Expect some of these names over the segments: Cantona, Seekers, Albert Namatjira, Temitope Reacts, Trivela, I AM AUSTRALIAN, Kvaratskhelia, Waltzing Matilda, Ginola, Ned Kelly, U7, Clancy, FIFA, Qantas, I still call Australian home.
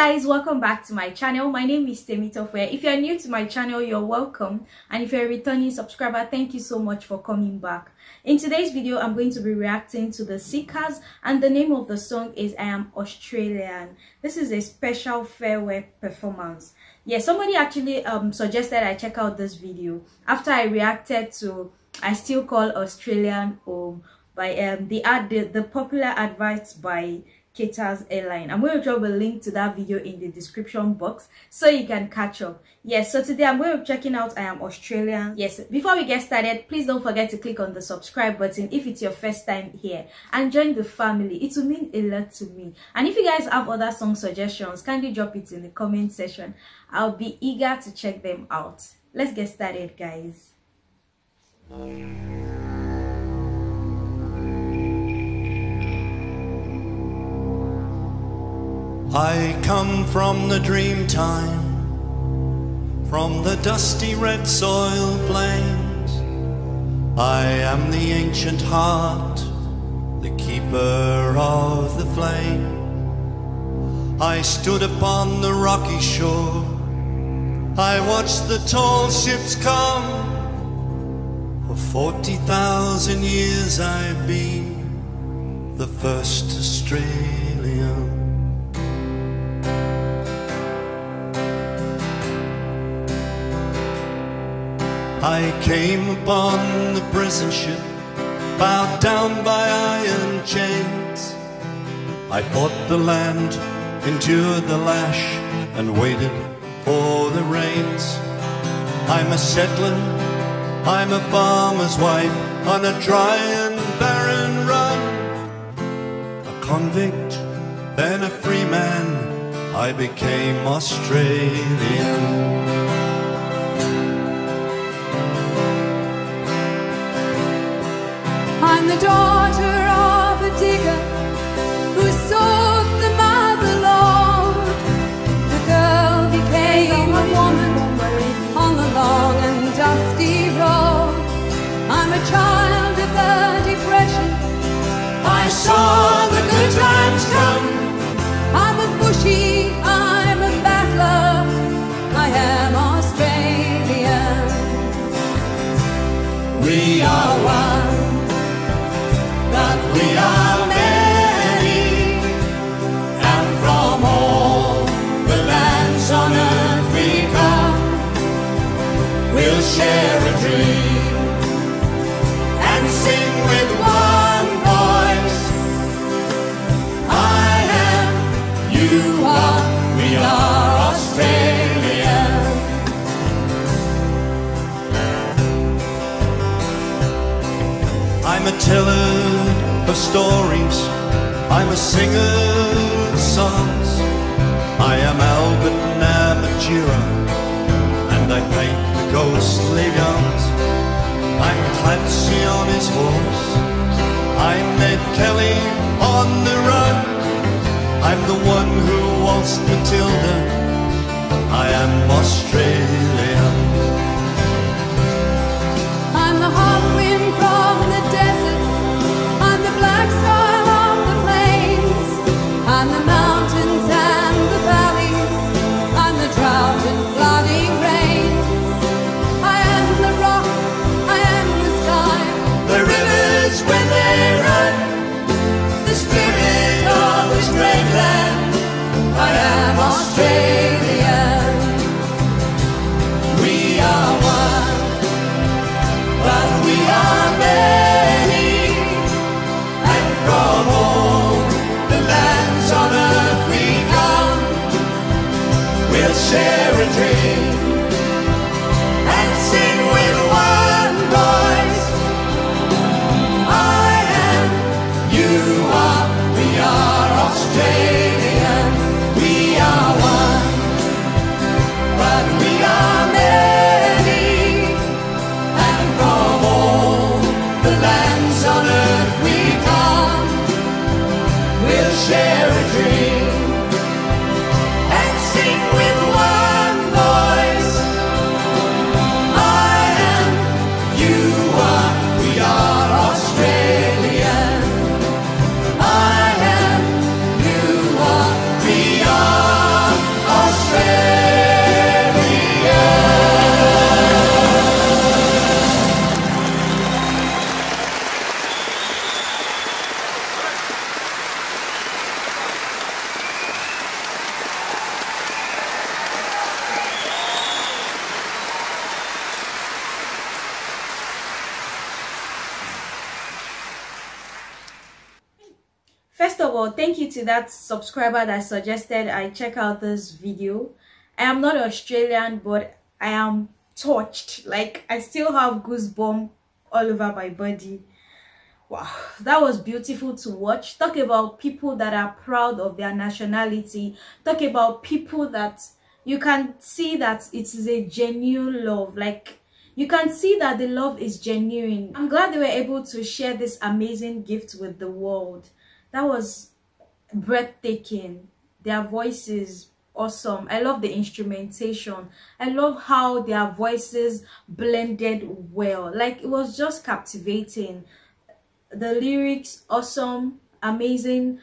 guys, welcome back to my channel. My name is Temitope. If you are new to my channel, you're welcome, and if you're a returning subscriber, thank you so much for coming back. In today's video, I'm going to be reacting to the Seekers, and the name of the song is I Am Australian. This is a special farewell performance. Yeah, somebody actually suggested I check out this video after I reacted to I Still Call Australian Home by the popular advice by Qantas airline. I'm going to drop a link to that video in the description box so you can catch up. Yes, so today I'm going to be checking out I Am Australian. Yes, before we get started, please don't forget to click on the subscribe button if it's your first time here and join the family. It will mean a lot to me. And if you guys have other song suggestions, kindly drop it in the comment section. I'll be eager to check them out. Let's get started, guys. I come from the dream time, from the dusty red soil plains. I am the ancient heart, the keeper of the flame. I stood upon the rocky shore, I watched the tall ships come. For 40,000 years I've been the first Australian. I came upon the prison ship, bowed down by iron chains. I fought the land, endured the lash, and waited for the rains. I'm a settler, I'm a farmer's wife, on a dry and barren run. A convict, then a free man, I became Australian. The daughter of a digger who sold the motherlode. The girl became a woman on the long and dusty road. I'm a child of the Depression. I saw the good times come. I'm a bushy, I'm a battler, I am Australian. We are one, but we are many, and from all the lands on earth we come. We'll share a dream and sing with one voice. I am, you are, we are Australia. I'm a teller of stories, I'm a singer of songs. I am Albert Namatjira, and I paint the ghostly guns. I'm Clancy on his horse, I'm Ned Kelly on the run. I'm the one who waltzed Matilda, I am Australian. I'm the hot wind from the desert, black soil on the plains, on the mountains and the valleys, on the drought and flooding rains. I am the rock, I am the sky, the rivers when they run, the spirit of this great land. I am Australian. We are one, but we are many. Share a dream and sing with one voice. I am, you are, we are Australian. We are one, but we are many, and from all the lands on earth we come. We'll share a dream and sing with one voice. well, thank you to that subscriber that suggested I check out this video. I am not Australian, but I am touched. Like, I still have goosebumps all over my body. Wow, that was beautiful to watch. Talk about people that are proud of their nationality. Talk about people that you can see that it is a genuine love. Like, you can see that the love is genuine. I'm glad they were able to share this amazing gift with the world. That was breathtaking. Their voices, awesome. I love the instrumentation. I love how their voices blended well. Like, it was just captivating. The lyrics, awesome, amazing.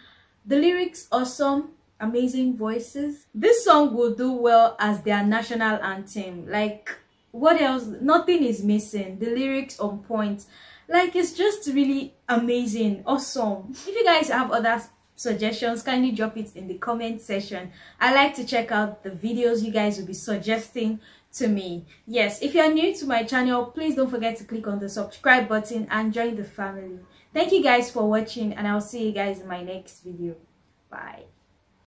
The lyrics, awesome, amazing voices. This song will do well as their national anthem. Like, what else? Nothing is missing. The lyrics on point. Like, it's just really amazing, awesome. If you guys have other suggestions, kindly drop it in the comment section. I like to check out the videos you guys will be suggesting to me. Yes, if you are new to my channel, please don't forget to click on the subscribe button and join the family. Thank you guys for watching, and I'll see you guys in my next video. Bye.